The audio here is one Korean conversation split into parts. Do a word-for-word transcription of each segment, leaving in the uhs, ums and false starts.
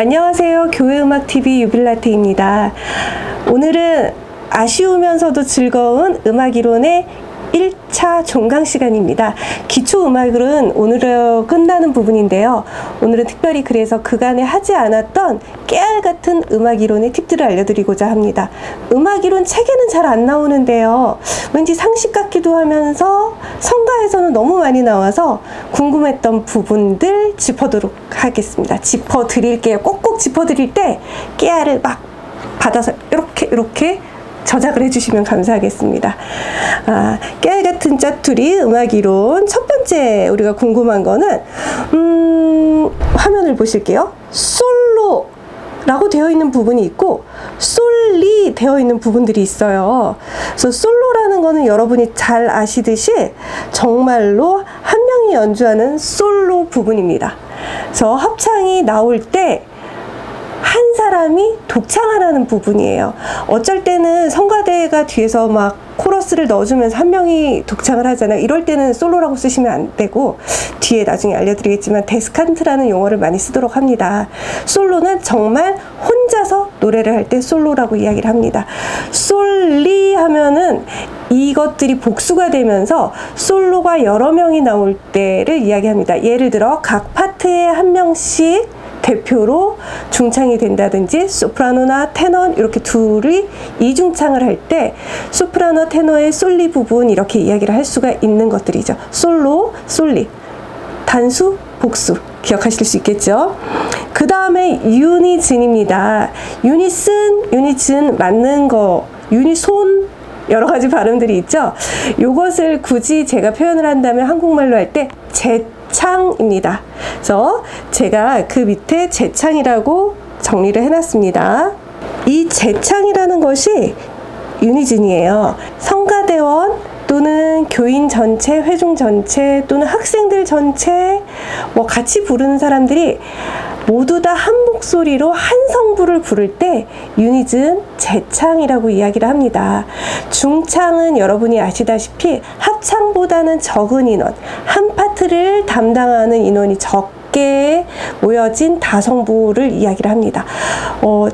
안녕하세요. 교회음악티비 유빌라테입니다. 오늘은 아쉬우면서도 즐거운 음악이론의 일 차 종강 시간입니다. 기초음악으로는 오늘로 끝나는 부분인데요. 오늘은 특별히 그래서 그간에 하지 않았던 깨알같은 음악이론의 팁들을 알려드리고자 합니다. 음악이론 책에는 잘 안 나오는데요. 왠지 상식 같기도 하면서 성가에서는 너무 많이 나와서 궁금했던 부분들 짚어도록 하겠습니다. 짚어드릴게요. 꼭꼭 짚어드릴 때 깨알을 막 받아서 이렇게 이렇게 저작을 해주시면 감사하겠습니다. 아, 깨알같은 짜투리 음악이론 첫 번째 우리가 궁금한 거는 음, 화면을 보실게요. 솔로 라고 되어 있는 부분이 있고 솔리 되어 있는 부분들이 있어요. 그래서 솔로라는 거는 여러분이 잘 아시듯이 정말로 한 명이 연주하는 솔로 부분입니다. 그래서 합창이 나올 때 한 사람이 독창하라는 부분이에요. 어쩔 때는 성가대가 뒤에서 막 코러스를 넣어주면서 한 명이 독창을 하잖아요. 이럴 때는 솔로라고 쓰시면 안 되고, 뒤에 나중에 알려드리겠지만 데스칸트라는 용어를 많이 쓰도록 합니다. 솔로는 정말 혼자서 노래를 할 때 솔로라고 이야기를 합니다. 솔리 하면은 이것들이 복수가 되면서 솔로가 여러 명이 나올 때를 이야기합니다. 예를 들어 각 파트에 한 명씩 대표로 중창이 된다든지 소프라노나 테너 이렇게 둘이 이중창을 할 때 소프라노 테너의 솔리 부분 이렇게 이야기를 할 수가 있는 것들이죠. 솔로, 솔리, 단수, 복수 기억하실 수 있겠죠. 그 다음에 유니즌입니다. 유니슨, 유니즌 맞는 거, 유니손 여러 가지 발음들이 있죠. 요것을 굳이 제가 표현을 한다면 한국말로 할 때 재창입니다. 그래서 제가 그 밑에 재창이라고 정리를 해놨습니다. 이 재창이라는 것이 유니즌이에요. 성가대원 또는 교인 전체, 회중 전체 또는 학생들 전체 뭐 같이 부르는 사람들이 모두 다 한 목소리로 한 성부를 부를 때 유니즌 재창이라고 이야기를 합니다. 중창은 여러분이 아시다시피 합창보다는 적은 인원, 한 파트를 담당하는 인원이 적게 모여진 다성부를 이야기를 합니다. 어,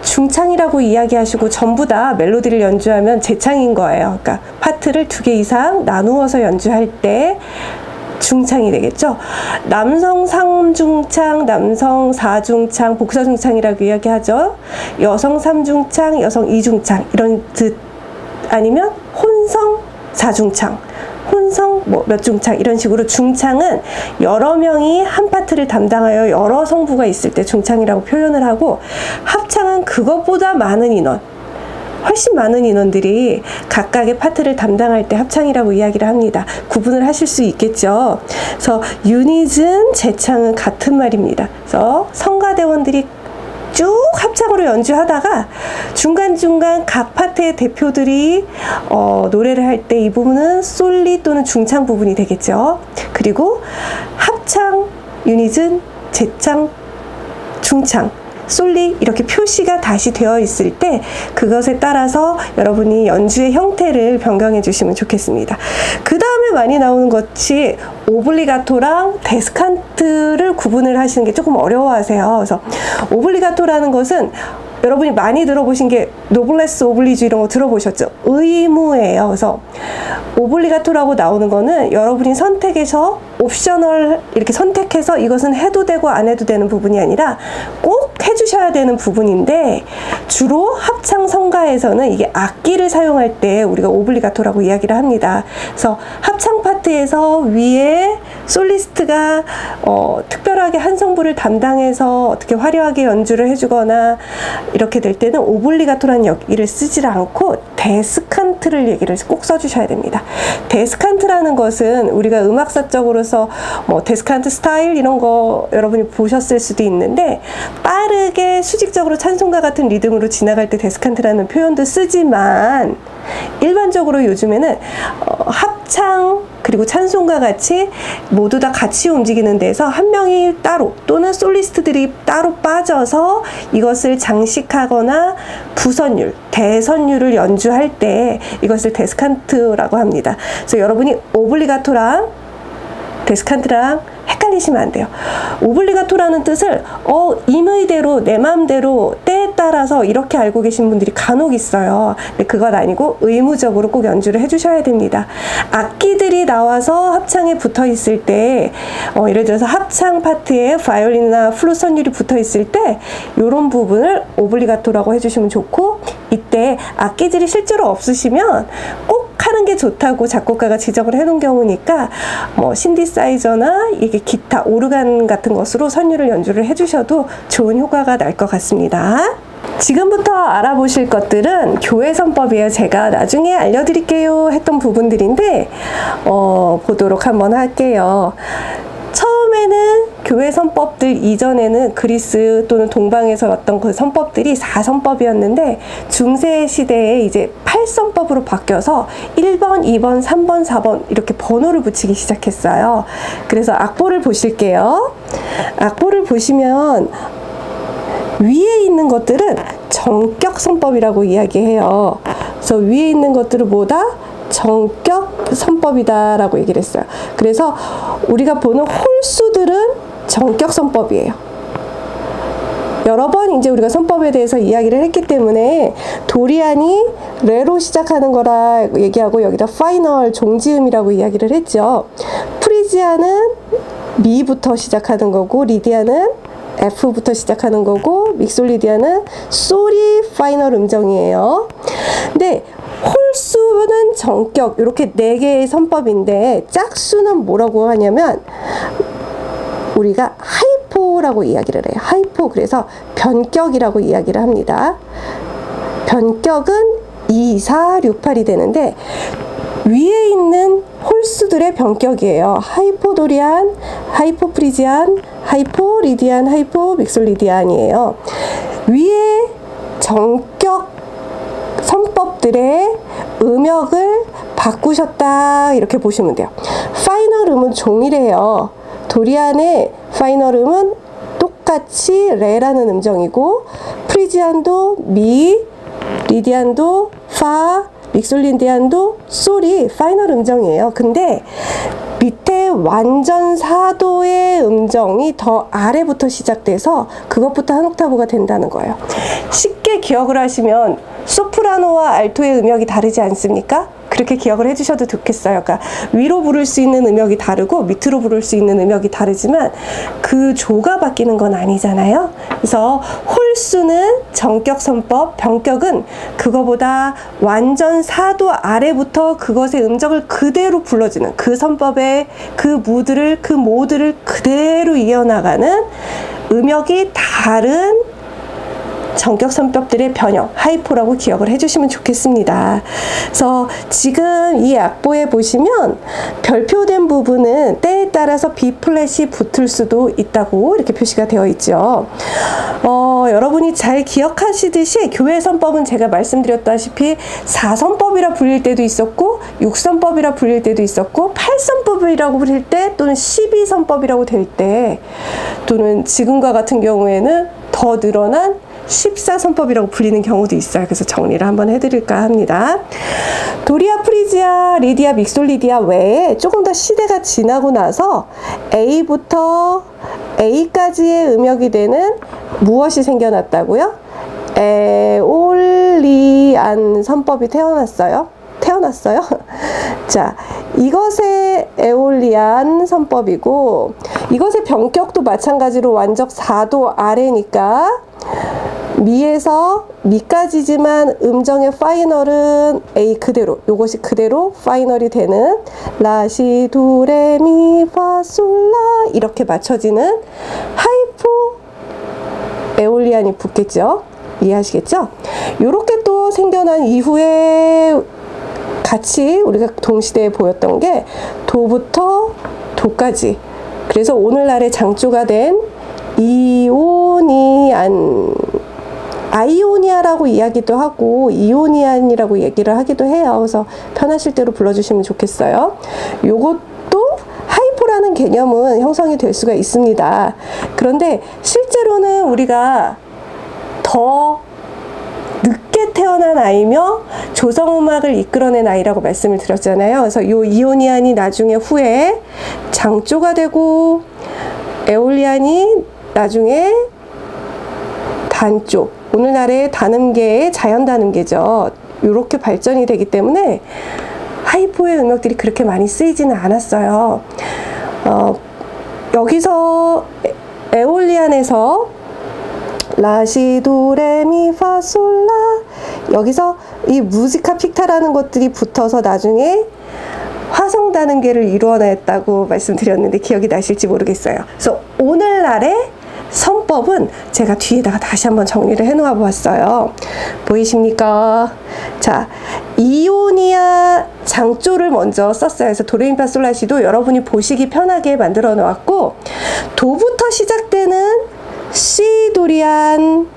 중창이라고 이야기하시고 전부 다 멜로디를 연주하면 재창인 거예요. 그러니까 파트를 두 개 이상 나누어서 연주할 때 중창이 되겠죠. 남성 삼중창, 남성 사중창, 복사중창이라고 이야기하죠. 여성 삼중창, 여성 이중창 이런 뜻, 아니면 혼성 사중창, 혼성 뭐 몇 중창 이런 식으로 중창은 여러 명이 한 파트를 담당하여 여러 성부가 있을 때 중창이라고 표현을 하고, 합창은 그것보다 많은 인원, 훨씬 많은 인원들이 각각의 파트를 담당할 때 합창이라고 이야기를 합니다. 구분을 하실 수 있겠죠. 그래서 유니즌, 재창은 같은 말입니다. 그래서 성가대원들이 쭉 합창으로 연주하다가 중간중간 각 파트의 대표들이 어, 노래를 할 때 이 부분은 솔리 또는 중창 부분이 되겠죠. 그리고 합창, 유니즌, 재창, 중창, 솔리 이렇게 표시가 다시 되어 있을 때 그것에 따라서 여러분이 연주의 형태를 변경해 주시면 좋겠습니다. 그 다음에 많이 나오는 것이 오블리가토랑 데스칸트를 구분을 하시는 게 조금 어려워하세요. 그래서 오블리가토라는 것은 여러분이 많이 들어보신 게 노블레스 오블리주 이런 거 들어보셨죠? 의무예요. 그래서 오블리가토라고 나오는 거는 여러분이 선택해서 옵셔널 이렇게 선택해서 이것은 해도 되고 안 해도 되는 부분이 아니라 꼭 해주셔야 되는 부분인데, 주로 합창 성가에서는 이게 악기를 사용할 때 우리가 오블리가토라고 이야기를 합니다. 그래서 합창 파트에서 위에 솔리스트가 어, 특별하게 한 성부를 담당해서 어떻게 화려하게 연주를 해주거나 이렇게 될 때는 오블리가토라는 역기를 쓰질 않고 데스칸트를 얘기를 꼭 써주셔야 됩니다. 데스칸트라는 것은 우리가 음악사적으로서 뭐 데스칸트 스타일 이런 거 여러분이 보셨을 수도 있는데, 빠르게 수직적으로 찬송가 같은 리듬으로 지나갈 때 데스칸트라는 표현도 쓰지만, 일반적으로 요즘에는 어, 합창 그리고 찬송가 같이 모두 다 같이 움직이는 데서 한 명이 따로 또는 솔리스트들이 따로 빠져서 이것을 장식하거나 부선율, 대선율을 연주할 때 이것을 데스칸트라고 합니다. 그래서 여러분이 오블리가토랑 데스칸트랑 헷갈리시면 안 돼요. 오블리가토라는 뜻을 어, 임의대로 내 마음대로 때에 따라서 이렇게 알고 계신 분들이 간혹 있어요. 근데 그건 아니고 의무적으로 꼭 연주를 해주셔야 됩니다. 악기들이 나와서 합창에 붙어 있을 때 어, 예를 들어서 합창 파트에 바이올린이나 플루트 선율이 붙어 있을 때 이런 부분을 오블리가토라고 해주시면 좋고, 이때 악기들이 실제로 없으시면 꼭 하는 게 좋다고 작곡가가 지적을 해놓은 경우니까 뭐 신디사이저나 이게 기타, 오르간 같은 것으로 선율을 연주를 해주셔도 좋은 효과가 날 것 같습니다. 지금부터 알아보실 것들은 교회 선법이에요. 제가 나중에 알려드릴게요 했던 부분들인데 어, 보도록 한번 할게요. 처음에는 교회 선법들 이전에는 그리스 또는 동방에서 왔던 그 선법들이 사 선법이었는데 중세 시대에 이제 팔 선법으로 바뀌어서 일 번, 이 번, 삼 번, 사 번 이렇게 번호를 붙이기 시작했어요. 그래서 악보를 보실게요. 악보를 보시면 위에 있는 것들은 정격 선법이라고 이야기해요. 그래서 위에 있는 것들은 뭐다? 정격 선법이다 라고 얘기를 했어요. 그래서 우리가 보는 홀수들은 정격 선법이에요. 여러 번 이제 우리가 선법에 대해서 이야기를 했기 때문에 도리안이 레로 시작하는 거라 얘기하고 여기다 파이널 종지음이라고 이야기를 했죠. 프리지아는 미부터 시작하는 거고 리디아는 F부터 시작하는 거고 믹솔리디아는 소리 파이널 음정이에요. 근데 홀수는 정격 이렇게 네 개의 선법인데 짝수는 뭐라고 하냐면 우리가 하이포라고 이야기를 해요. 하이포. 그래서 변격이라고 이야기를 합니다. 변격은 이, 사, 육, 팔이 되는데 위에 있는 홀수들의 변격이에요. 하이포도리안, 하이포프리지안, 하이포리디안, 하이포믹솔리디안이에요. 위에 정격 선법들의 음역을 바꾸셨다 이렇게 보시면 돼요. 파이널 음은 종이래요. 도리안의 파이널 음은 똑같이 레라는 음정이고 프리지안도 미, 리디안도 파, 믹솔리디안도 솔이 파이널 음정이에요. 근데 밑에 완전 사도의 음정이 더 아래부터 시작돼서 그것부터 한 옥타브가 된다는 거예요. 쉽게 기억을 하시면 소프라노와 알토의 음역이 다르지 않습니까? 그렇게 기억을 해주셔도 좋겠어요. 그러니까 위로 부를 수 있는 음역이 다르고 밑으로 부를 수 있는 음역이 다르지만 그 조가 바뀌는 건 아니잖아요. 그래서 홀수는 정격선법, 변격은 그거보다 완전 사도 아래부터 그것의 음정을 그대로 불러주는 그 선법의 그 무드를 그 모드를 그대로 이어나가는 음역이 다른 정격 선법들의 변형, 하이포라고 기억을 해주시면 좋겠습니다. 그래서 지금 이 악보에 보시면 별표된 부분은 때에 따라서 B 플랫이 붙을 수도 있다고 이렇게 표시가 되어 있죠. 어, 여러분이 잘 기억하시듯이 교회 선법은 제가 말씀드렸다시피 사 선법이라 불릴 때도 있었고 육 선법이라 불릴 때도 있었고 팔 선법이라고 불릴 때 또는 십이 선법이라고 될 때 또는 지금과 같은 경우에는 더 늘어난 십사 선법이라고 불리는 경우도 있어요. 그래서 정리를 한번 해드릴까 합니다. 도리아, 프리지아, 리디아, 믹솔리디아 외에 조금 더 시대가 지나고 나서 A부터 A까지의 음역이 되는 무엇이 생겨났다고요? 에올리안 선법이 태어났어요. 태어났어요. 자, 이것의 에올리안 선법이고 이것의 변격도 마찬가지로 완적 사 도 아래니까 미에서 미까지지만 음정의 파이널은 A 그대로, 요것이 그대로 파이널이 되는 라시 도레미 파솔라 이렇게 맞춰지는 하이포 에올리안이 붙겠죠. 이해하시겠죠? 요렇게 또 생겨난 이후에 같이 우리가 동시대에 보였던 게 도부터 도까지, 그래서 오늘날의 장조가 된 이오니안, 아이오니아라고 이야기도 하고 이오니안이라고 얘기를 하기도 해요. 그래서 편하실 대로 불러주시면 좋겠어요. 요것도 하이포라는 개념은 형성이 될 수가 있습니다. 그런데 실제로는 우리가 더 늦게 태어난 아이며 조성음악을 이끌어낸 아이라고 말씀을 드렸잖아요. 그래서 이 이오니안이 나중에 후에 장조가 되고 에올리안이 나중에 단조, 오늘날의 단음계의 자연단음계죠. 이렇게 발전이 되기 때문에 하이포의 음역들이 그렇게 많이 쓰이지는 않았어요. 어, 여기서 에, 에올리안에서 라시도레미파솔라 여기서 이 무지카 픽타라는 것들이 붙어서 나중에 화성단음계를 이루어냈다고 말씀드렸는데 기억이 나실지 모르겠어요. 그래서 오늘날의 선법은 제가 뒤에다가 다시 한번 정리를 해놓아 보았어요. 보이십니까? 자, 이오니아 장조를 먼저 썼어요. 그래서 도레미파솔라시도 여러분이 보시기 편하게 만들어 놓았고, 도부터 시작되는 C 도리안,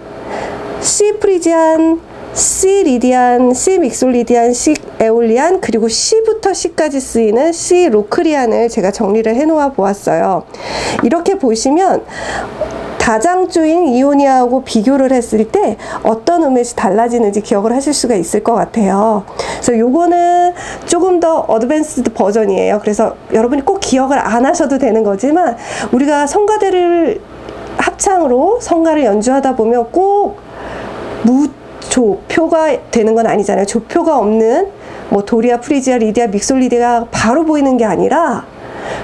C 프리지안, C 리디안, C 믹솔리디안, C 에올리안, 그리고 C부터 C까지 쓰이는 C 로크리안을 제가 정리를 해놓아 보았어요. 이렇게 보시면 다장조인 이오니아하고 비교를 했을 때 어떤 음에서 달라지는지 기억을 하실 수가 있을 것 같아요. 그래서 요거는 조금 더 어드밴스드 버전이에요. 그래서 여러분이 꼭 기억을 안 하셔도 되는 거지만, 우리가 성가대를 합창으로 성가를 연주하다 보면 꼭 무조표가 되는 건 아니잖아요. 조표가 없는 뭐 도리아, 프리지아, 리디아, 믹솔리디아가 바로 보이는 게 아니라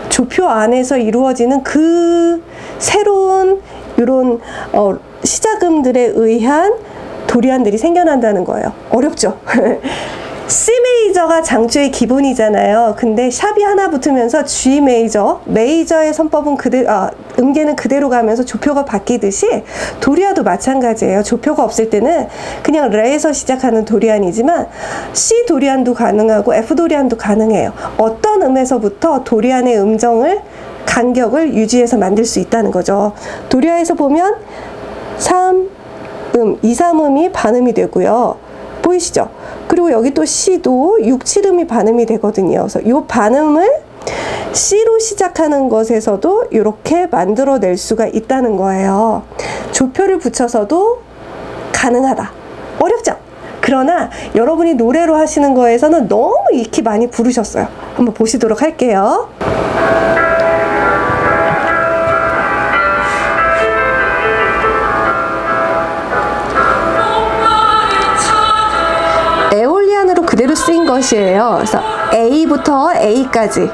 조표 안에서 이루어지는 그 새로운 이런 어, 시작음들에 의한 도리안들이 생겨난다는 거예요. 어렵죠? C 메이저가 장조의 기본이잖아요. 근데 샵이 하나 붙으면서 G 메이저, 메이저의 선법은 그대로, 아, 음계는 그대로 가면서 조표가 바뀌듯이 도리아도 마찬가지예요. 조표가 없을 때는 그냥 레에서 시작하는 도리안이지만 C 도리안도 가능하고 F 도리안도 가능해요. 어떤 음에서부터 도리안의 음정을, 간격을 유지해서 만들 수 있다는 거죠. 도리아에서 보면 삼음, 이, 삼음이 반음이 되고요. 보이시죠? 그리고 여기 또 C도 육, 칠음이 반음이 되거든요. 그래서 이 반음을 C로 시작하는 것에서도 이렇게 만들어낼 수가 있다는 거예요. 조표를 붙여서도 가능하다. 어렵죠? 그러나 여러분이 노래로 하시는 거에서는 너무 익히 많이 부르셨어요. 한번 보시도록 할게요. 그대로 쓴 것이에요. 그래서 A부터 A까지.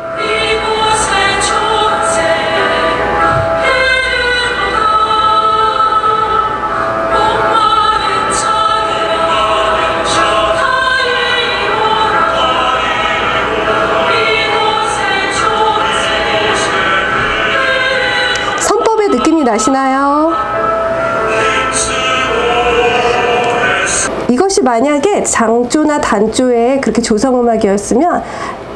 선법의 느낌이 나시나요? 이것이 만약에 장조나 단조에 그렇게 조성음악이었으면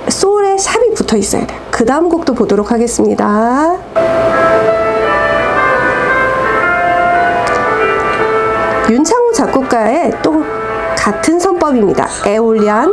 솔에 샵이 붙어 있어야 돼요. 그 다음 곡도 보도록 하겠습니다. 윤창호 작곡가의 또 같은 선법입니다. 에올리안.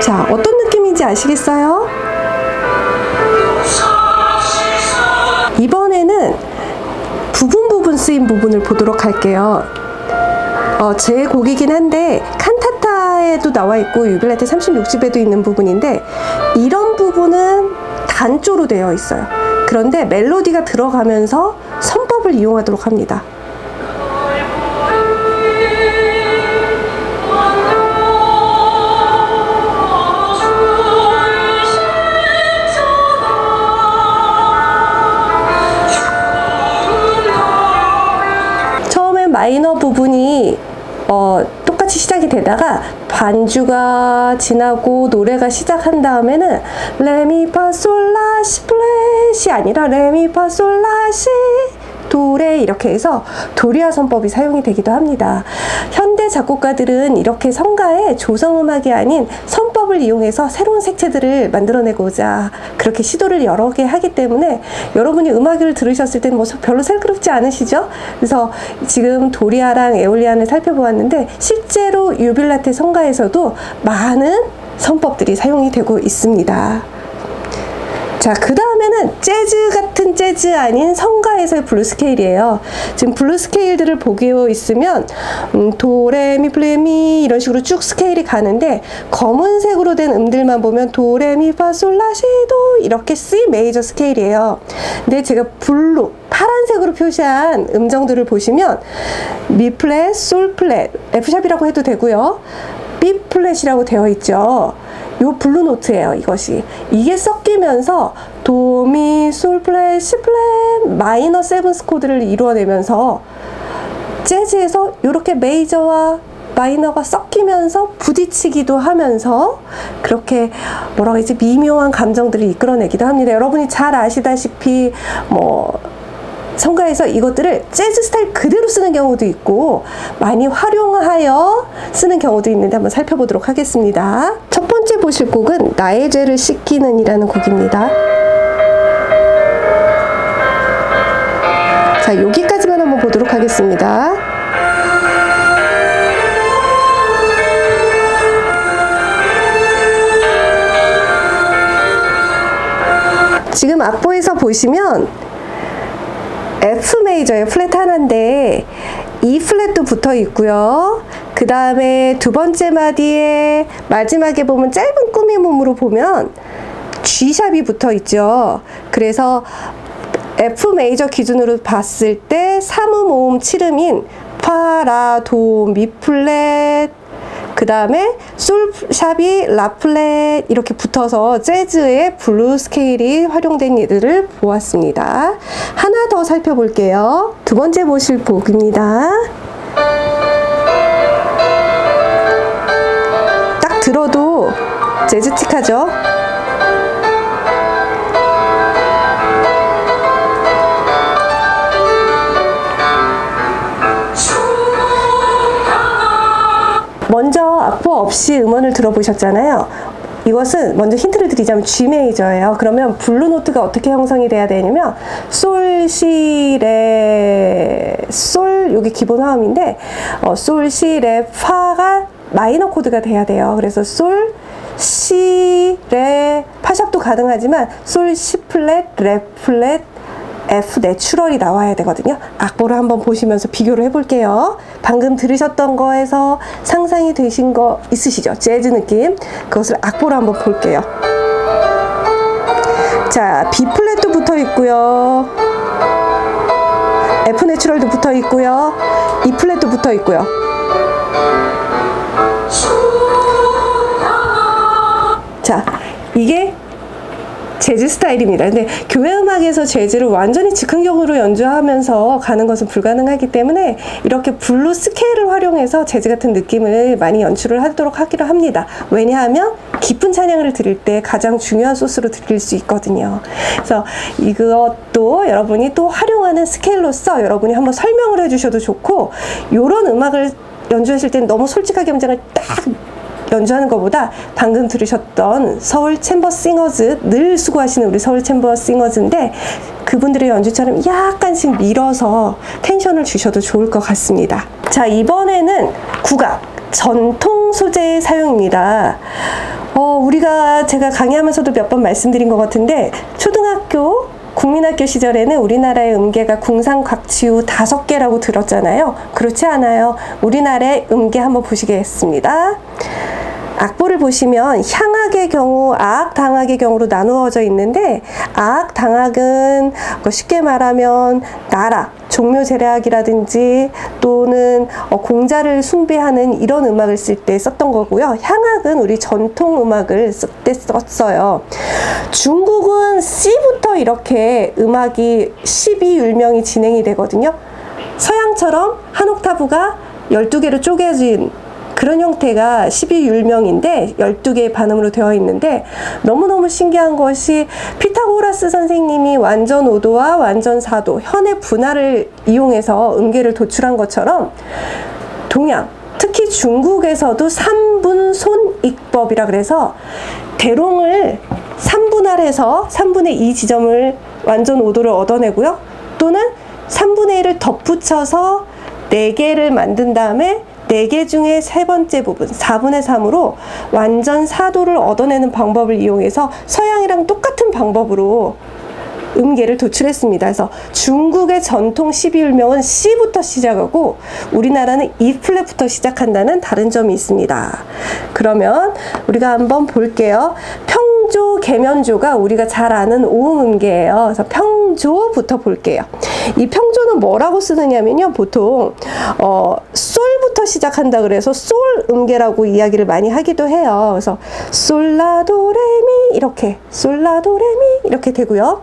자, 어떤 느낌인지 아시겠어요? 이번에는 부분 부분 쓰인 부분을 보도록 할게요. 어, 제 곡이긴 한데 칸타타에도 나와 있고 유빌라테 삼십육 집에도 있는 부분인데, 이런 부분은 단조로 되어 있어요. 그런데 멜로디가 들어가면서 선법을 이용하도록 합니다. 마이너 부분이 어, 똑같이 시작이 되다가 반주가 지나고 노래가 시작한 다음에는 레미파솔라시 플랫이 아니라 레미파솔라시 도래 이렇게 해서 도리아 선법이 사용이 되기도 합니다. 현대 작곡가들은 이렇게 성가에 조성음악이 아닌 선법을 이용해서 새로운 색채들을 만들어내고자 그렇게 시도를 여러 개 하기 때문에 여러분이 음악을 들으셨을 때는 뭐 별로 새롭지 않으시죠? 그래서 지금 도리아랑 에올리안을 살펴보았는데 실제로 유빌라테 성가에서도 많은 선법들이 사용이 되고 있습니다. 자, 그 다음에는 재즈 같은 재즈 아닌 성가에서의 블루 스케일이에요. 지금 블루 스케일들을 보고 있으면 음, 도레미 플레미 이런 식으로 쭉 스케일이 가는데 검은색으로 된 음들만 보면 도레미 파솔라시도 이렇게 C 메이저 스케일이에요. 근데 제가 블루 파란색으로 표시한 음정들을 보시면 미 플랫, 솔 플랫, F샵이라고 해도 되고요. B 플랫이라고 되어 있죠. 요 블루 노트예요. 이것이 이게 섞이면서 도미 솔 플랫 시 플랫 마이너 세븐스 코드를 이루어내면서 재즈에서 이렇게 메이저와 마이너가 섞이면서 부딪히기도 하면서 그렇게 뭐라고 이제 미묘한 감정들을 이끌어내기도 합니다. 여러분이 잘 아시다시피 뭐 성가에서 이것들을 재즈 스타일 그대로 쓰는 경우도 있고 많이 활용하여 쓰는 경우도 있는데 한번 살펴보도록 하겠습니다. 첫 번째 보실 곡은 나의 죄를 씻기는 이라는 곡입니다. 자, 여기까지만 한번 보도록 하겠습니다. 지금 악보에서 보시면 F 메이저의 플랫 하나인데 E 플랫도 붙어 있고요. 그 다음에 두 번째 마디에 마지막에 보면 짧은 꾸미 몸으로 보면 G 샵이 붙어 있죠. 그래서 F 메이저 기준으로 봤을 때 삼음 오음 칠음인 파, 라, 도, 미 플랫 그 다음에 솔 샵이 라 플랫 이렇게 붙어서 재즈의 블루 스케일이 활용된 이들을 보았습니다. 하나 더 살펴볼게요. 두 번째 보실 곡입니다. 딱 들어도 재즈틱하죠? 먼저 악보 없이 음원을 들어보셨잖아요. 이것은 먼저 힌트를 드리자면 G 메이저예요. 그러면 블루 노트가 어떻게 형성이 돼야 되냐면 솔, 시, 레, 솔 여기 기본 화음인데 어, 솔, 시, 레, 파가 마이너 코드가 돼야 돼요. 그래서 솔, 시, 레, 파샵도 가능하지만 솔, 시 플랫, 레 플랫, F 내추럴이 나와야 되거든요. 악보를 한번 보시면서 비교를 해볼게요. 방금 들으셨던 거에서 상상이 되신 거 있으시죠? 재즈 느낌. 그것을 악보로 한번 볼게요. 자, B 플랫도 붙어 있고요. F 내추럴도 붙어 있고요. E 플랫도 붙어 있고요. 자, 이게 재즈 스타일입니다. 근데 교회 음악에서 재즈를 완전히 즉흥적으로 연주하면서 가는 것은 불가능하기 때문에 이렇게 블루 스케일을 활용해서 재즈 같은 느낌을 많이 연출을 하도록 하기로 합니다. 왜냐하면 깊은 찬양을 드릴 때 가장 중요한 소스로 드릴 수 있거든요. 그래서 이것도 여러분이 또 활용하는 스케일로서 여러분이 한번 설명을 해주셔도 좋고 이런 음악을 연주하실 때는 너무 솔직하게 음장을 딱 연주하는 것보다 방금 들으셨던 서울 챔버 싱어즈 늘 수고하시는 우리 서울 챔버 싱어즈인데 그분들의 연주처럼 약간씩 밀어서 텐션을 주셔도 좋을 것 같습니다. 자, 이번에는 국악 전통 소재의 사용입니다. 어, 우리가 제가 강의하면서도 몇 번 말씀드린 것 같은데 초등학교 국민학교 시절에는 우리나라의 음계가 궁상각치우 다섯 개라고 들었잖아요. 그렇지 않아요. 우리나라의 음계 한번 보시겠습니다. 악보를 보시면 향악의 경우, 아악, 당악의 경우로 나누어져 있는데 아악, 당악은 쉽게 말하면 나라, 종묘 제례악이라든지 또는 공자를 숭배하는 이런 음악을 쓸 때 썼던 거고요. 향악은 우리 전통 음악을 쓸 때 썼어요. 중국은 C부터 이렇게 음악이 십이 율명이 진행이 되거든요. 서양처럼 한 옥타브가 열두 개로 쪼개진 그런 형태가 십이 율명인데 열두 개의 반음으로 되어 있는데, 너무너무 신기한 것이 피타고라스 선생님이 완전 오 도와 완전 사 도, 현의 분화를 이용해서 음계를 도출한 것처럼 동양, 특히 중국에서도 삼분손익법이라 그래서 대롱을 삼분할해서 삼분의 이 지점을 완전 오 도를 얻어내고요. 또는 삼분의 일을 덧붙여서 네 개를 만든 다음에 네 개 중에 세 번째 부분, 사분의 삼으로 완전 사 도를 얻어내는 방법을 이용해서 서양이랑 똑같은 방법으로 음계를 도출했습니다. 그래서 중국의 전통 십이 율명은 C부터 시작하고 우리나라는 E 플랫부터 시작한다는 다른 점이 있습니다. 그러면 우리가 한번 볼게요. 평조, 계면조가 우리가 잘 아는 오음 음계예요. 그래서 평조부터 볼게요. 이 평조는 뭐라고 쓰느냐면요, 보통 어, 솔부터 시작한다 그래서 솔 음계라고 이야기를 많이 하기도 해요. 그래서 솔라도레미 이렇게, 솔라도레미 이렇게 되고요.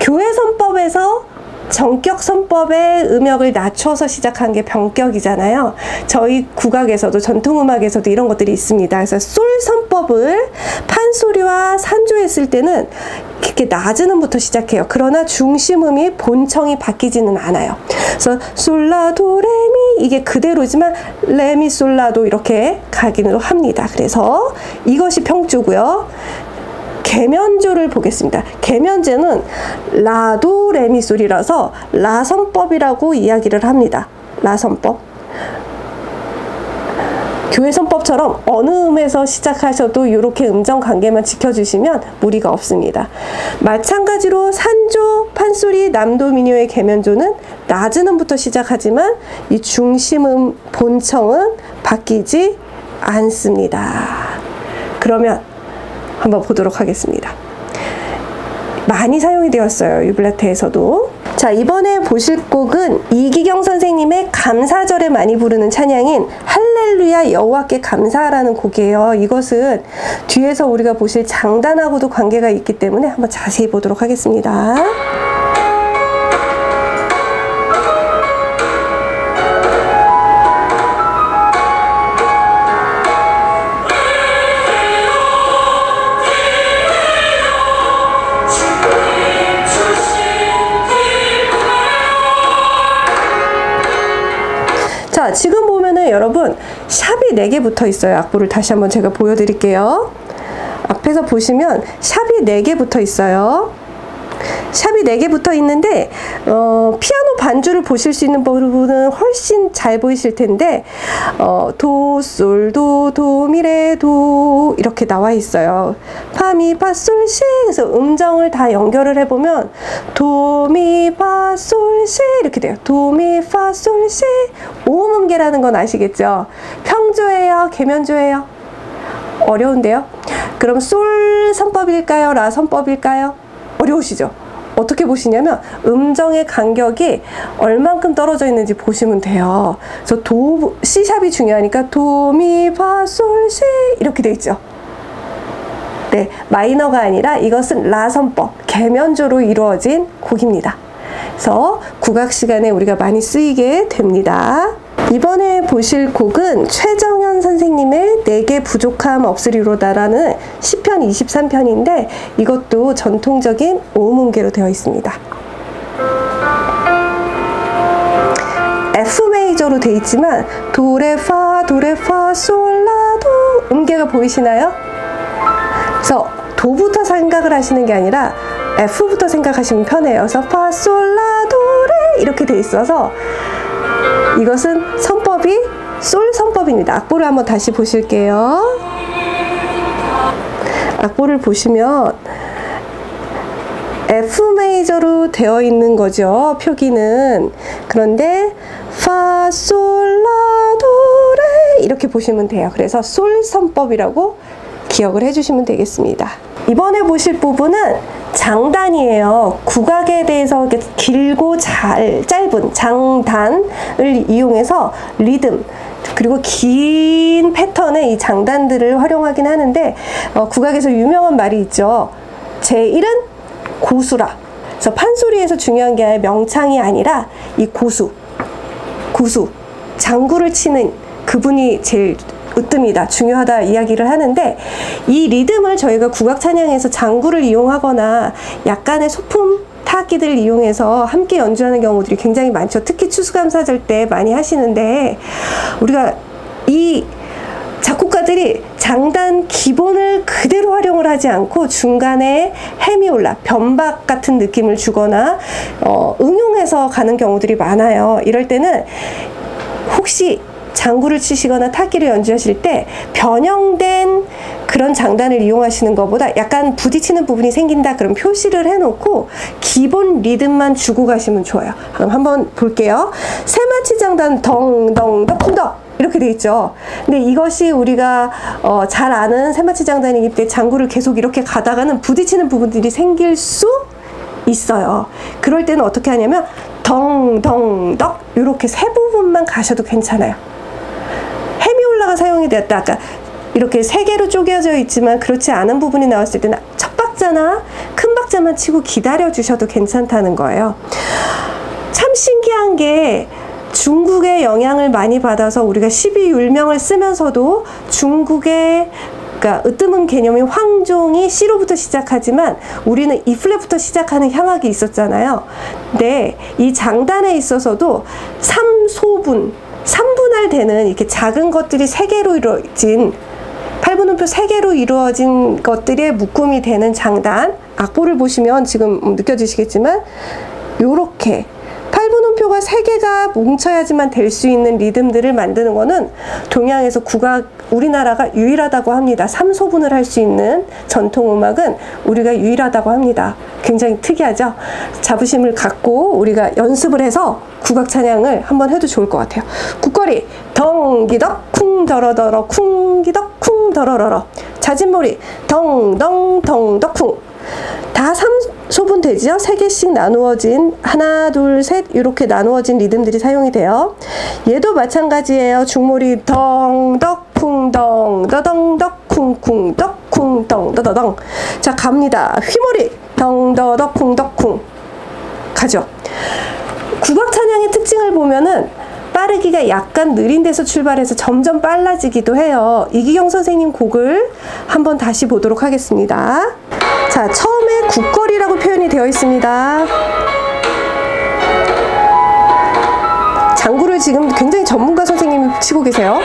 교회선법에서 정격선법의 음역을 낮춰서 시작한 게 병격이잖아요. 저희 국악에서도 전통음악에서도 이런 것들이 있습니다. 그래서 솔선법을 판소리와 산조했을 때는 이렇게 낮은 음부터 시작해요. 그러나 중심음이 본청이 바뀌지는 않아요. 그래서 솔라도레미 이게 그대로지만 레미솔라도 이렇게 가기는 합니다. 그래서 이것이 평조고요. 계면조를 보겠습니다. 계면제는 라도레미솔이라서 라선법이라고 이야기를 합니다. 라선법. 교회선법처럼 어느 음에서 시작하셔도 이렇게 음정관계만 지켜주시면 무리가 없습니다. 마찬가지로 산조, 판소리, 남도민요의 계면조는 낮은 음부터 시작하지만 이 중심음, 본청은 바뀌지 않습니다. 그러면 한번 보도록 하겠습니다. 많이 사용이 되었어요, 유빌라테에서도. 자, 이번에 보실 곡은 이기경 선생님의 감사절에 많이 부르는 찬양인 할렐루야 여호와께 감사하라는 곡이에요. 이것은 뒤에서 우리가 보실 장단하고도 관계가 있기 때문에 한번 자세히 보도록 하겠습니다. 지금 보면은 여러분 샵이 네 개 붙어 있어요. 악보를 다시 한번 제가 보여드릴게요. 앞에서 보시면 샵이 네 개 붙어 있어요. 샵이 네 개 붙어 있는데 어, 피아노 반주를 보실 수 있는 부분은 훨씬 잘 보이실 텐데 어, 도, 솔, 도, 도, 미레, 도 이렇게 나와 있어요. 파, 미, 파, 솔, 시 그래서 음정을 다 연결을 해보면 도, 미, 파, 솔, 시 이렇게 돼요. 도, 미, 파, 솔, 시 오음 음계라는 건 아시겠죠? 평조예요? 계면조예요? 어려운데요? 그럼 솔 선법일까요? 라 선법일까요? 어려우시죠? 어떻게 보시냐면 음정의 간격이 얼만큼 떨어져 있는지 보시면 돼요. 그래서 도, C샵이 중요하니까 도, 미, 파, 솔, 시 이렇게 돼 있죠. 네, 마이너가 아니라 이것은 라선법, 계면조로 이루어진 곡입니다. 그래서 국악 시간에 우리가 많이 쓰이게 됩니다. 이번에 보실 곡은 최정현 선생님의 내게 부족함 없으리로다라는 시편 이십삼 편인데 이것도 전통적인 오음음계로 되어 있습니다. F 메이저로 되어 있지만 도레파 도레파 솔라도 음계가 보이시나요? 그래서 도부터 생각을 하시는 게 아니라 F부터 생각하시면 편해요. 그래서 파 솔라도레 이렇게 돼 있어서 이것은 선법이 솔 선법입니다. 악보를 한번 다시 보실게요. 악보를 보시면 F 메이저로 되어 있는 거죠, 표기는. 그런데 파, 솔, 라, 도, 레 이렇게 보시면 돼요. 그래서 솔 선법이라고 기억을 해주시면 되겠습니다. 이번에 보실 부분은 장단이에요. 국악에 대해서 이렇게 길고 잘, 짧은 장단을 이용해서 리듬 그리고 긴 패턴의 이 장단들을 활용하긴 하는데 어, 국악에서 유명한 말이 있죠. 제일은 고수라. 그래서 판소리에서 중요한 게 명창이 아니라 이 고수, 고수, 장구를 치는 그분이 제일 으뜸이다, 중요하다 이야기를 하는데, 이 리듬을 저희가 국악 찬양에서 장구를 이용하거나 약간의 소품 타악기들을 이용해서 함께 연주하는 경우들이 굉장히 많죠. 특히 추수감사절 때 많이 하시는데, 우리가 이 작곡가들이 장단 기본을 그대로 활용을 하지 않고 중간에 헤미올라, 변박 같은 느낌을 주거나 어, 응용해서 가는 경우들이 많아요. 이럴 때는 혹시 장구를 치시거나 타악기를 연주하실 때 변형된 그런 장단을 이용하시는 것보다 약간 부딪히는 부분이 생긴다 그럼 표시를 해놓고 기본 리듬만 주고 가시면 좋아요. 그럼 한번 볼게요. 세마치 장단 덩덩 덕쿵덕 이렇게 돼 있죠. 근데 이것이 우리가 어, 잘 아는 세마치 장단이기 때문에 장구를 계속 이렇게 가다가는 부딪히는 부분들이 생길 수 있어요. 그럴 때는 어떻게 하냐면 덩덩덕 이렇게 세 부분만 가셔도 괜찮아요. 헤미올라가 사용이 되었다. 아까 이렇게 세 개로 쪼개져 있지만 그렇지 않은 부분이 나왔을 때는 첫 박자나 큰 박자만 치고 기다려 주셔도 괜찮다는 거예요. 참 신기한 게 중국의 영향을 많이 받아서 우리가 십이율명을 쓰면서도 중국의 그러니까 으뜸음 개념인 황종이 C로부터 시작하지만 우리는 E플랫부터 시작하는 향악이 있었잖아요. 근데 이 장단에 있어서도 삼소분, 삼분할되는 이렇게 작은 것들이 세 개로 이루어진 팔분음표 세 개로 이루어진 것들의 묶음이 되는 장단, 악보를 보시면 지금 느껴지시겠지만 요렇게 팔분음표가 세 개가 뭉쳐야지만 될 수 있는 리듬들을 만드는 거는 동양에서 국악, 우리나라가 유일하다고 합니다. 삼소분을 할 수 있는 전통음악은 우리가 유일하다고 합니다. 굉장히 특이하죠? 자부심을 갖고 우리가 연습을 해서 국악 찬양을 한번 해도 좋을 것 같아요. 국거리 덩기덕 쿵 더러더러 쿵기덕 쿵 더러러러 자진몰이 덩덩 덩덕 쿵 다 삼소분 되지요? 세 개씩 나누어진 하나 둘 셋 이렇게 나누어진 리듬들이 사용이 돼요. 얘도 마찬가지예요. 중몰이 덩덕쿵덩 더덩덕쿵쿵 덕쿵덩 더더덩 자 갑니다. 휘몰이 덩더덕쿵 덕쿵 가죠. 국악찬양의 특징을 보면은 빠르기가 약간 느린 데서 출발해서 점점 빨라지기도 해요. 이기경 선생님 곡을 한번 다시 보도록 하겠습니다. 자, 처음에 국거리라고 표현이 되어 있습니다. 장구를 지금 굉장히 전문가 선생님이 치고 계세요.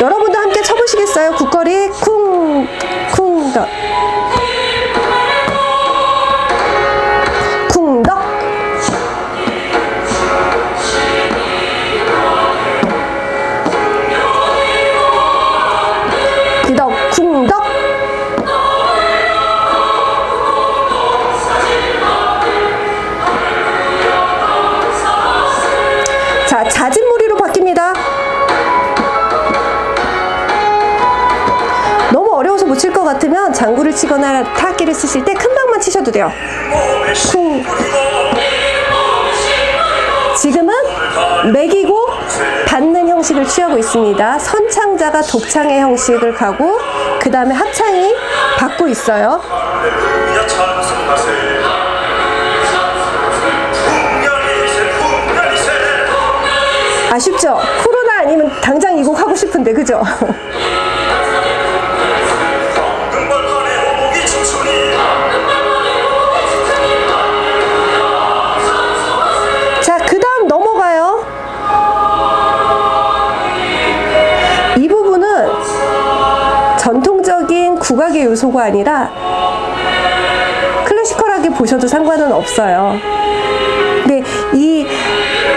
여러분도 함께 쳐보시겠어요? 국거리 쿵, 쿵, 덕. 쿵, 덕. 기덕, 쿵, 덕. 자, 자진몰이로 바뀝니다. 너무 어려워서 못 칠 것 같으면 장구를 치거나 타악기를 쓰실 때 큰 박만 치셔도 돼요. 쿵. 지금은 매기고 받는 형식을 취하고 있습니다. 선창자가 독창의 형식을 가고 그 다음에 합창이 받고 있어요. 아쉽죠? 코로나 아니면 당장 이 곡 하고 싶은데, 그죠? 자, 그 다음 넘어가요. 이 부분은 전통적인 국악의 요소가 아니라 클래시컬하게 보셔도 상관은 없어요. 근데 이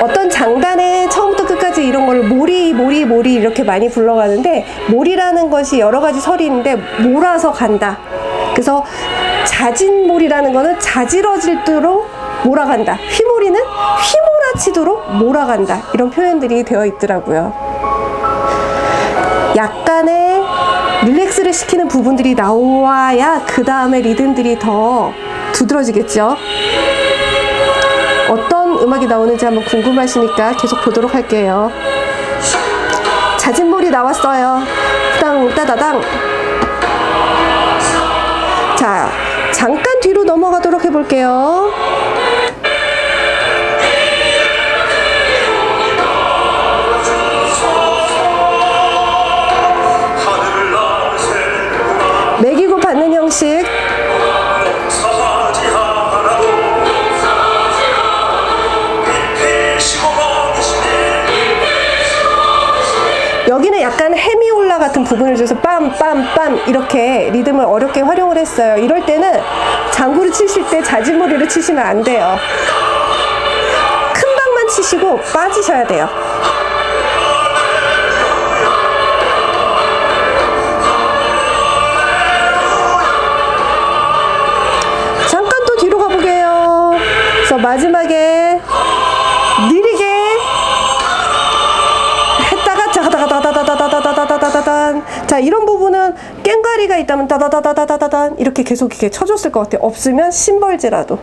어떤 장단에 처음부터 끝까지 이런 거를 모리 모리 모리 이렇게 많이 불러가는데, 모리라는 것이 여러 가지 설이 있는데 몰아서 간다. 그래서 자진몰이라는 거는 자지러질도록 몰아간다. 휘몰이는 휘몰아치도록 몰아간다. 이런 표현들이 되어 있더라고요. 약간의 릴렉스를 시키는 부분들이 나와야 그 다음에 리듬들이 더 두드러지겠죠. 어떤 음악이 나오는지 한번 궁금하시니까 계속 보도록 할게요. 자진몰이 나왔어요. 땅따다당. 자, 잠깐 뒤로 넘어가도록 해볼게요. 않는 형식, 여기는 약간 헤미올라 같은 부분을 줘서 빰빰빰 이렇게 리듬을 어렵게 활용을 했어요. 이럴 때는 장구를 치실 때 자진몰이를 치시면 안 돼요. 큰 방만 치시고 빠지셔야 돼요. 잠깐 또 뒤로 가보게요. 그래서 마지막에 느리게 자, 이런 부분은 꽹과리가 있다면 따다다다다다단 이렇게 계속 이렇게 쳐줬을 것 같아요. 없으면 심벌지라도,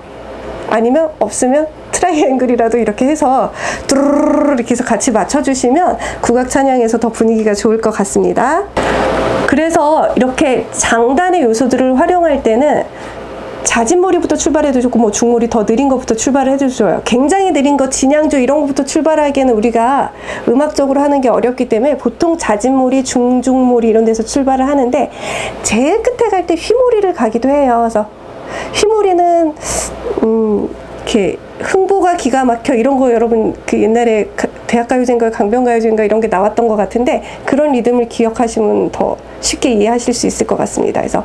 아니면 없으면 트라이앵글이라도 이렇게 해서 뚜루루루 이렇게 해서 같이 맞춰주시면 국악 찬양에서 더 분위기가 좋을 것 같습니다. 그래서 이렇게 장단의 요소들을 활용할 때는 자진몰이부터 출발해도 좋고, 뭐 중몰이 더 느린 것부터 출발을 해도 좋아요. 굉장히 느린 것, 진양조 이런 것부터 출발하기에는 우리가 음악적으로 하는 게 어렵기 때문에 보통 자진몰이, 중중몰이 이런 데서 출발을 하는데, 제일 끝에 갈 때 휘몰이를 가기도 해요. 그래서 휘몰이는 음, 이렇게 흥보가 기가 막혀 이런 거 여러분 그 옛날에 대학가요제인가 강변가요제인가 이런 게 나왔던 것 같은데, 그런 리듬을 기억하시면 더 쉽게 이해하실 수 있을 것 같습니다. 그래서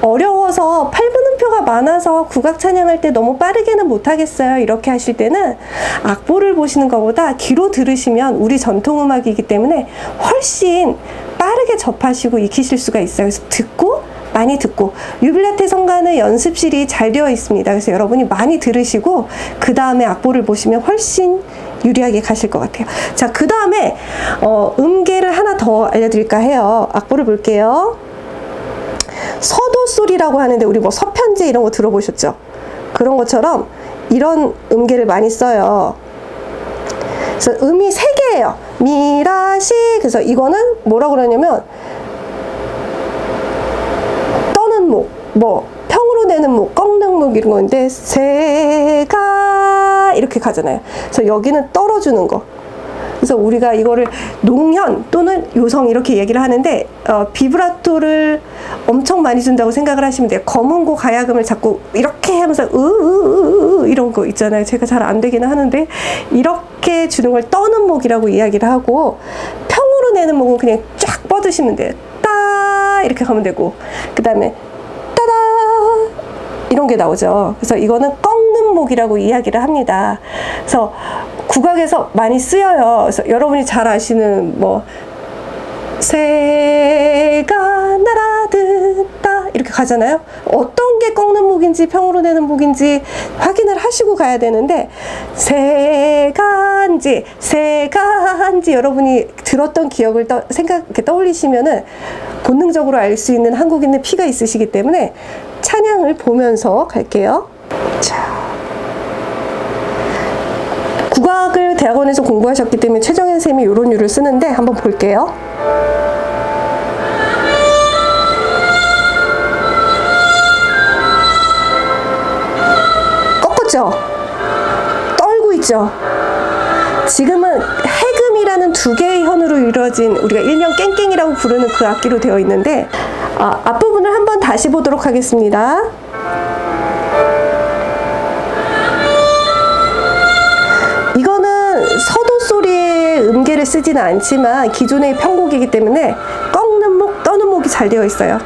어려워서 팔분음표가 많아서 국악 찬양할 때 너무 빠르게는 못하겠어요 이렇게 하실 때는 악보를 보시는 것보다 귀로 들으시면 우리 전통음악이기 때문에 훨씬 빠르게 접하시고 익히실 수가 있어요. 그래서 듣고 많이 듣고, 유빌라테 성가는 연습실이 잘 되어 있습니다. 그래서 여러분이 많이 들으시고 그 다음에 악보를 보시면 훨씬 유리하게 가실 것 같아요. 자, 그 다음에 어, 음계를 하나 더 알려드릴까 해요. 악보를 볼게요. 서도소리라고 하는데, 우리 뭐 서편제 이런 거 들어보셨죠? 그런 것처럼 이런 음계를 많이 써요. 그래서 음이 세 개예요. 미라시. 그래서 이거는 뭐라고 그러냐면 목, 뭐 평으로 내는 목, 꺾는 목 이런 건데, 새가 이렇게 가잖아요. 그래서 여기는 떨어주는 거. 그래서 우리가 이거를 농현 또는 요성 이렇게 얘기를 하는데, 어, 비브라토를 엄청 많이 준다고 생각을 하시면 돼요. 검은고 가야금을 자꾸 이렇게 하면서 으으으으 이런 거 있잖아요. 제가 잘 안 되기는 하는데 이렇게 주는 걸 떠는 목이라고 이야기를 하고, 평으로 내는 목은 그냥 쫙 뻗으시면 돼요. 따 이렇게 가면 되고, 그 다음에 이런 게 나오죠. 그래서 이거는 꺾는 목이라고 이야기를 합니다. 그래서 국악에서 많이 쓰여요. 그래서 여러분이 잘 아시는 뭐 새가 날아든다 이렇게 가잖아요. 어떤 게 꺾는 목인지 평으로 내는 목인지 확인을 하시고 가야 되는데, 새가인지 새가인지 여러분이 들었던 기억을 떠, 생각 이렇게 떠올리시면은 본능적으로 알 수 있는 한국인의 피가 있으시기 때문에 찬양을 보면서 갈게요. 자, 국악을 대학원에서 공부하셨기 때문에 최정현 쌤이 이런 유를 쓰는데 한번 볼게요. 꺾었죠? 떨고 있죠? 지금은 해금이라는 두 개의 현으로 이루어진, 우리가 일명 깽깽이라고 부르는 그 악기로 되어 있는데, 아, 앞부분을 한번 다시 보도록 하겠습니다. 이거는 서도소리의 음계를 쓰지는 않지만 기존의 편곡이기 때문에 꺾는 목, 떠는 목이 잘 되어 있어요.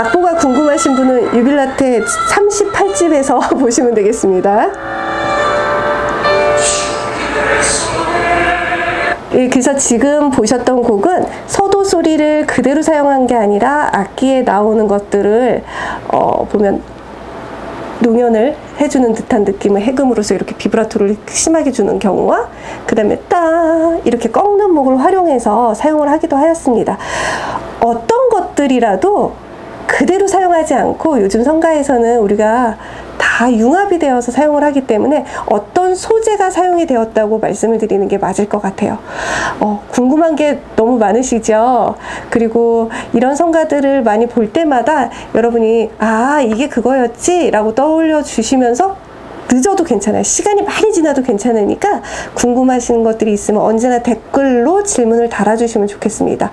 악보가 궁금하신 분은 유빌라테 삼십팔 집에서 보시면 되겠습니다. 그래서 지금 보셨던 곡은 서도 소리를 그대로 사용한 게 아니라 악기에 나오는 것들을 어 보면 농연을 해주는 듯한 느낌을 해금으로서 이렇게 비브라토를 심하게 주는 경우와, 그 다음에 따 이렇게 꺾는 목을 활용해서 사용을 하기도 하였습니다. 어떤 것들이라도 그대로 사용하지 않고, 요즘 성가에서는 우리가 다 융합이 되어서 사용을 하기 때문에 어떤 소재가 사용이 되었다고 말씀을 드리는 게 맞을 것 같아요. 어, 궁금한 게 너무 많으시죠? 그리고 이런 성가들을 많이 볼 때마다 여러분이 아, 이게 그거였지? 라고 떠올려 주시면서 늦어도 괜찮아요. 시간이 많이 지나도 괜찮으니까 궁금하신 것들이 있으면 언제나 댓글로 질문을 달아주시면 좋겠습니다.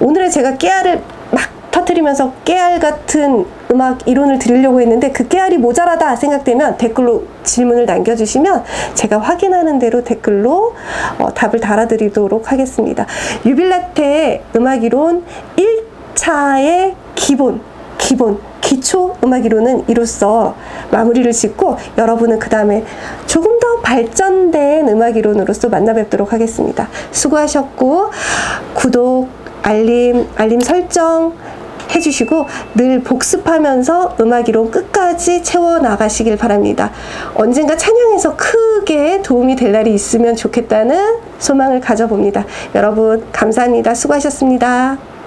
오늘은 제가 깨알을 막 터뜨리면서 깨알 같은 음악 이론을 드리려고 했는데 그 깨알이 모자라다 생각되면 댓글로 질문을 남겨주시면 제가 확인하는 대로 댓글로 어, 답을 달아드리도록 하겠습니다. 유빌라테의 음악 이론 일 차의 기본, 기본, 기초 음악 이론은 이로써 마무리를 짓고 여러분은 그 다음에 조금 더 발전된 음악 이론으로서 만나 뵙도록 하겠습니다. 수고하셨고 구독, 알림, 알림 설정 해주시고 늘 복습하면서 음악 이론 끝까지 채워나가시길 바랍니다. 언젠가 찬양에서 크게 도움이 될 날이 있으면 좋겠다는 소망을 가져봅니다. 여러분 감사합니다. 수고하셨습니다.